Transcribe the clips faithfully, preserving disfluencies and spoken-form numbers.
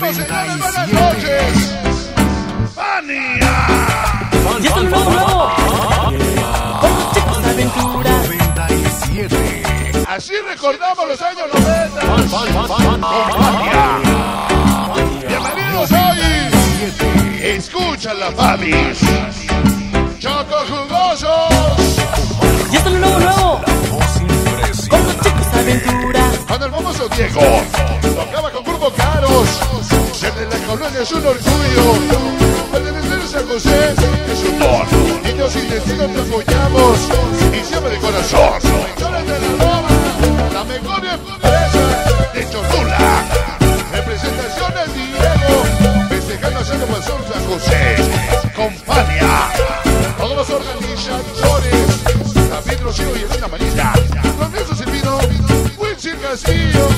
Saludos, señores, buenas noches. ¡Fania! ¡Ya todo el mundo! ¡Vamos, chicos, de aventura! noventa y siete. Así recordamos los años noventa. ¡Fania! Bienvenidos hoy. Escucha la Fanis. Choco jugosos. ¡Ya todo el mundo! ¡Vamos, chicos, de aventura! Con el famoso Diego. Tocaba con Grupo Caros. En la colonia es un orgullo. En el Estero San José es un don. Niños sin destino te apoyamos. Y siempre de corazón. Chorate de la Roma. La mejor empresa de Cholula. Representaciones Diego. Festejando a San José. Con Fania. Todos los organizadores. David Rocío y Elena Marita. Los míos se vino. Wilson Castillo.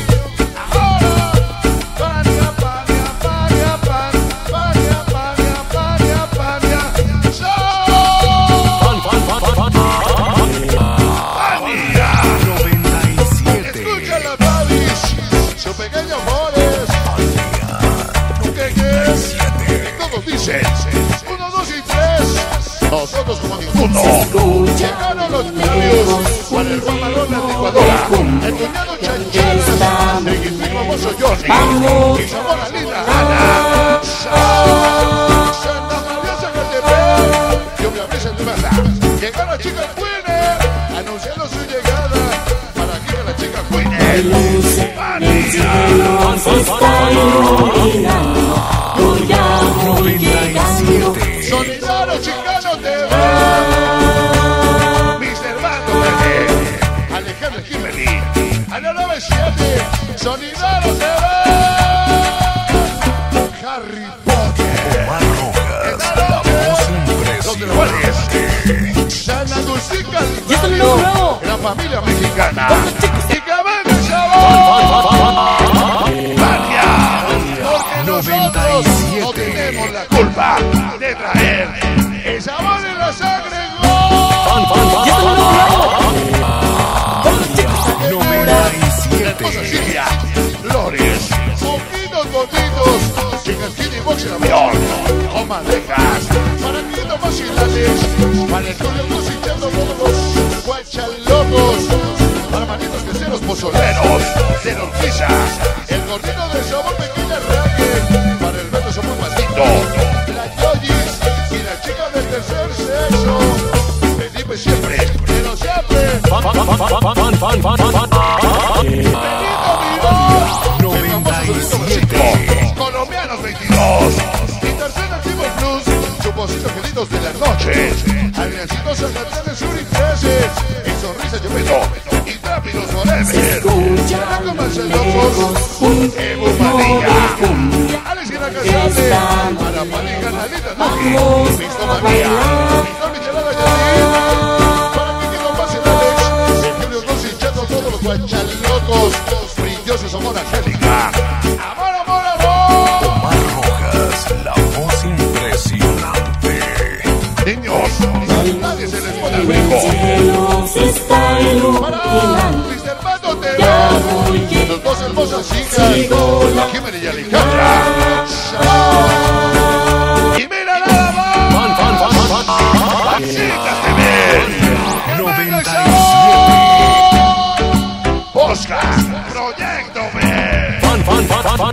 Nosotros como ninguno. Llegaron los premios con el mamalón de Ecuadora, el cuñado Chanchera, el guipino famoso Johnny y sabor a linda Ana Santa María Zacatepec. Yo me aprecio de verdad. Llegaron las chicas Queen anunciando su llegada. Para que las chicas Queen Vanilla se está iluminando. Voy a morir llegando. Sonidaro Chicano te va. Mister Mando T V, Alejandro Jiménez, Ana noventa y siete. Sonidaro te va. Harry Potter, Omar Rojas, la voz impresionante. San Agustín Calvario, la familia mexicana. Y que venga el sabor. Porque nosotros no tenemos la culpa de traer el sabor en la sangre. noventa y siete. Hermosa Silvia Flores, poquitos botitos, chicanquini, boxe, avión o mandejas, para quietos vacilantes, para estudios cosechando bolos, guachalocos, para manitos queseros pozoleros, de Norquiza, el gordito de sabor pequeña raque, para el vento somos pasitos. Siempre, pero siempre. noventa y siete. Colombianos veintidós. Y tercera tipo plus. Chupositos queridos de la noche. Aliancitos al cantar de sur y trece. Y sonrisa yo me y rápidos forever. Characo Marcelomos. Evo Manilla. Alex Guerra Casate. Para Manija Nalita Nuki. Visto Manilla. Guachalocos, brillosos, amor angélica. Amor, amor, amor. Omar Rojas, la voz impresionante. Niños, nadie se les pone el rico. Para, mister Pato te va. Los dos hermosas hijas, Jiménez y Alejandra. Y mira nada más. Chicas te ven. noventa y siete. Oscar, Proyecto B. Fan, fan, fan, fan, fan.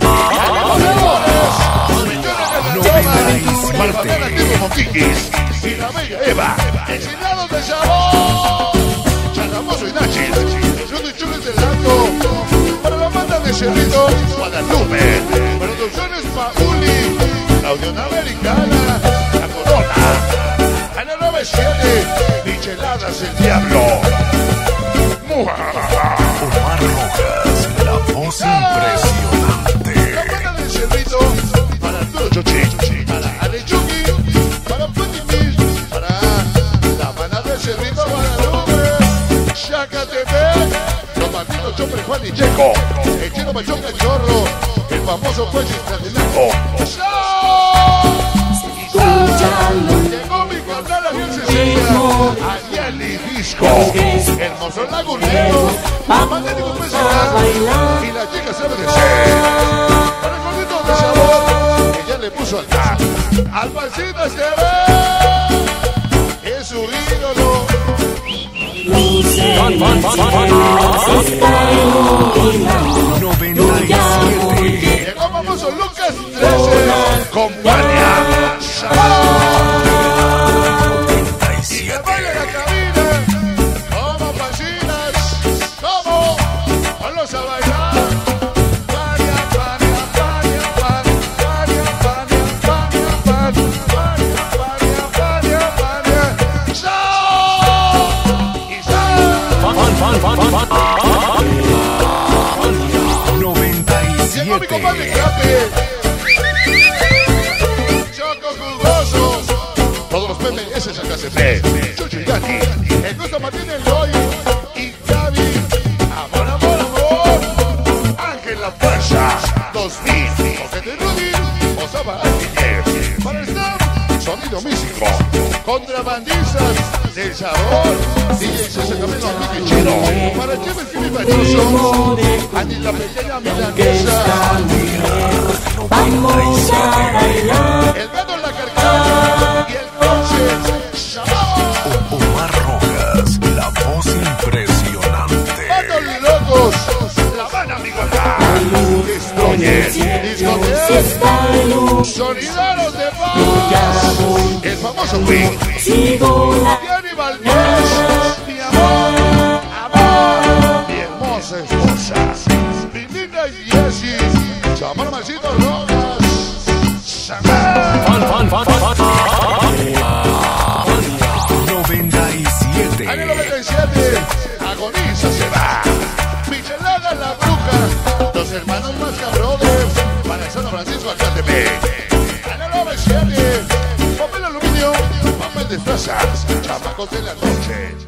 Y la bella Eva, enseñados de sabor. Chalamoso y Nachi, son de chules del lago. Para la banda de Cerrito, Guadalupe. Producciones Pauli, la Unión Americana, La Corona. Ana noventa y siete, Micheladas el Diablo. Omar Rojas, la voz impresionante. La buena del Cerrito, para Arturo Chochi, para Ale Chucky, para Pati Mil, para la buena del Cerrito, Guadalupe, Chacatepec, los bandidos Chopper, Juan y Checo, el chino Machón Cachorro, el famoso juez Estradilaco. Llegó mi carnal Ariel Cecilia, Ariel y Disco, hermoso lagunero. Amante de compensación y la chica se merece. Para el gordito de sabor. Llegó famoso Lucas trece compañía y que baile la cabina como pasinas, como vamos a bailar Fania, Fania, Fania, Fania, Fania, Fania, Fania. Llegó mi compadre Capi, Choco Jugoso, todos los P M S acá se ven, Chucho y Gatti, el Gusto Martínez Loy y Gaby, amor, amor, amor, Ángel La Fuerza, dos mil, José de Rudy, Osama Ángel, para el staff, Sonido Místico, Contrabandistas del Sabor, D J César Camino, Miki Chino, para Chávez Filipe Bañoso, Ani la Pequeña Milanesa, vamos a bailar, el gato en la carcada y el coche, Omar Rojas, la voz impresionante, Matos Locos, La Habana, amigo acá, Estoñez, Discoteos, Sonideros de Paz, el famoso Wing, Gianni Valdés, mi amor, amor, mi hermosa esposa, Lindina y Jessie, Chamar Marcito Rojas, noventa y siete, año noventa y siete, Agoniza se va, Michelada la Bruja, los hermanos más cabrones, para San Francisco Academy, año noventa y siete, Papel Aluminio, Papel de Plaza, Chamacos de la Noche.